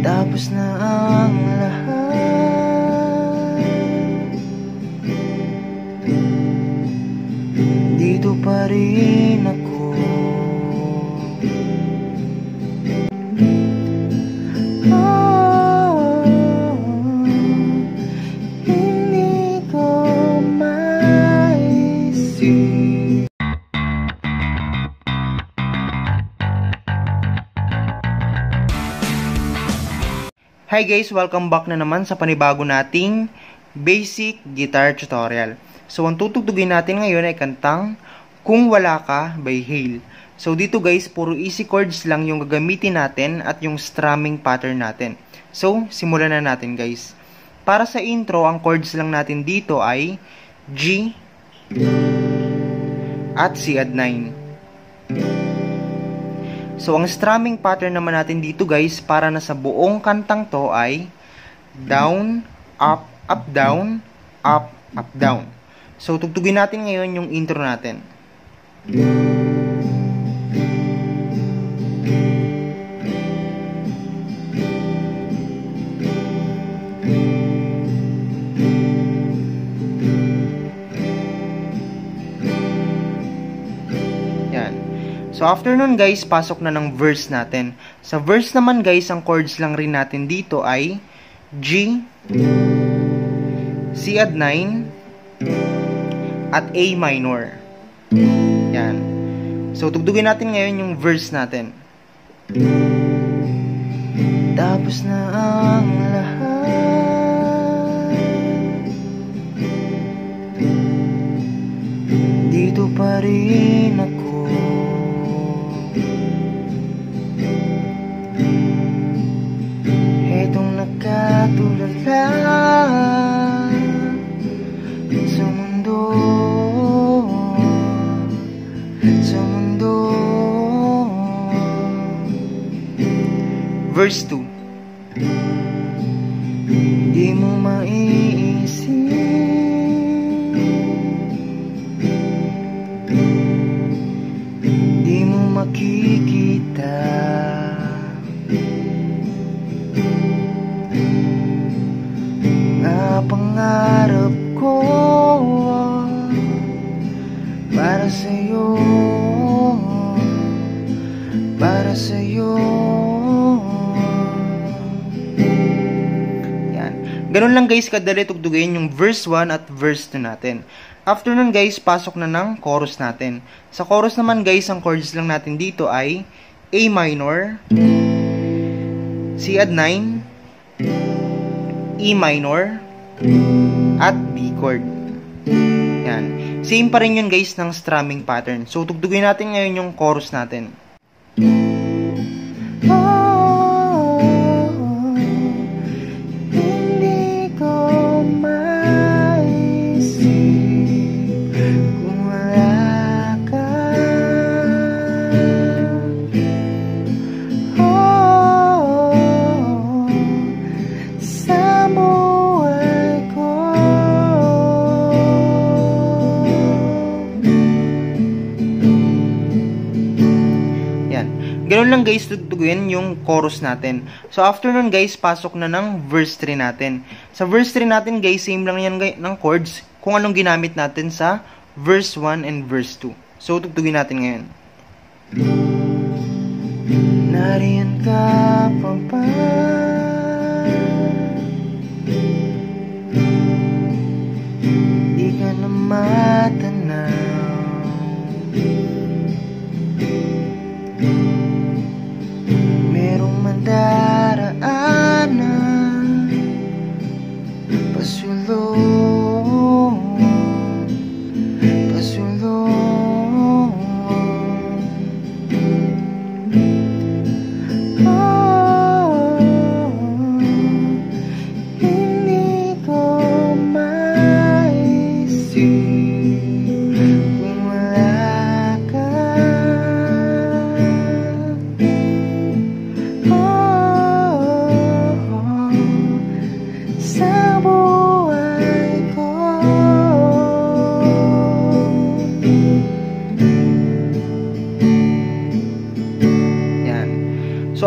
Tapos na ang lahat. Dito pa rin ako. Hi guys! Welcome back na naman sa panibago nating basic guitar tutorial. So, ang tutugtugin natin ngayon ay kantang Kung Wala Ka by Hale. So, dito guys, puro easy chords lang yung gagamitin natin at yung strumming pattern natin. So, simulan na natin guys. Para sa intro, ang chords lang natin dito ay G at C at 9. So, ang strumming pattern naman natin dito guys, para na sa buong kantang to ay down, up, up, down, up, up, down. So, tugtugin natin ngayon yung intro natin. So, after nun guys, pasok na ng verse natin. Sa verse naman guys, ang chords lang rin natin dito ay G, C at 9, at A minor. Yan. So, tugtugin natin ngayon yung verse natin. Tapos na ang lahat. Dito pa rin ako. Verse 2. Di mo maiisip, di mo makikita, na pangarap ko para sa'yo, para sa'yo. Ganun lang guys, kadali tugtugin yung verse 1 at verse 2 natin. After nun guys, pasok na ng chorus natin. Sa chorus naman guys, ang chords lang natin dito ay A minor, C at 9, E minor, at B chord. Yan. Same pa rin yun guys ng strumming pattern. So, tugtugin natin ngayon yung chorus natin. Ganun lang guys, tugtugin yung chorus natin. So, after nun guys, pasok na ng verse 3 natin. Sa verse 3 natin guys, same lang yan ng chords kung anong ginamit natin sa verse 1 and verse 2. So, tugtugin natin ngayon. Nariyan ka pa ba? Di ka na matanaw.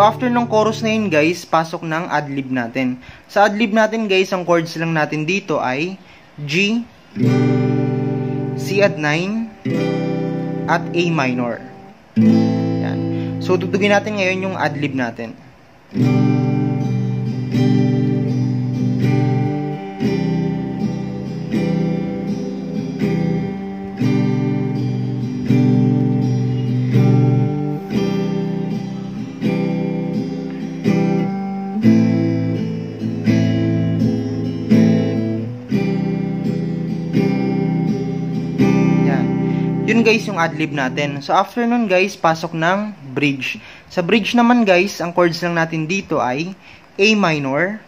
after ng chorus na yun guys, pasok ng adlib natin. Sa adlib natin guys, ang chords lang natin dito ay G, C at 9, at A minor. Yan. So tutugin natin ngayon yung adlib natin. Guys yung adlib natin. So after nun guys, pasok ng bridge. Sa bridge naman guys, ang chords lang natin dito ay A minor,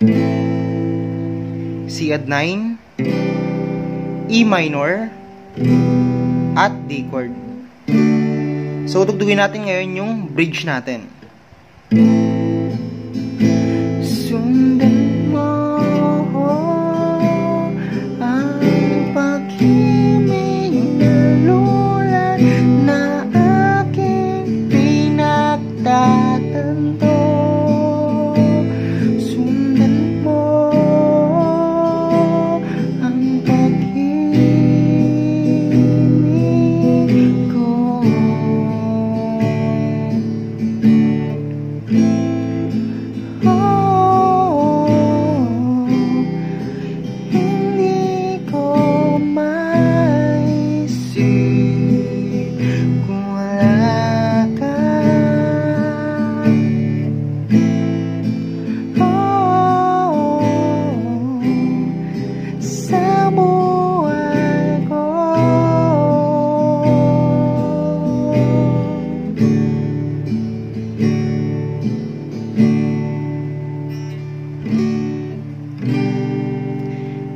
C at 9, E minor, at D chord. So tugtugin natin ngayon yung bridge natin. Sundan mo ang pag-ibig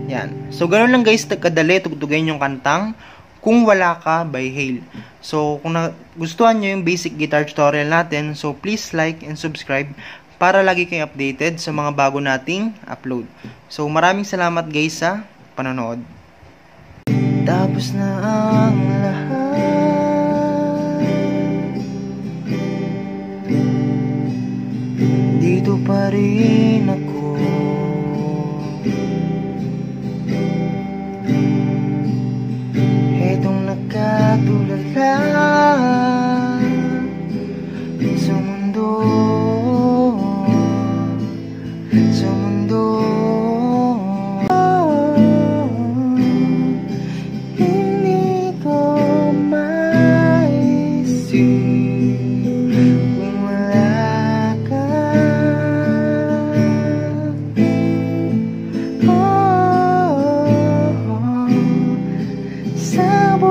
yan. So ganoon lang guys, kadali tugtugin yung kantang Kung Wala Ka by Hale. So kung nagustuhan nyo yung basic guitar tutorial natin, so please like and subscribe para lagi kayong updated sa mga bago nating upload. So maraming salamat guys sa panonood. Tapos na ang lahat, dito pa rin ako, etong nakatulala sa mundo, sa mundo. Hindi ko maisip kung wala ka. Oh, oh, oh. Sa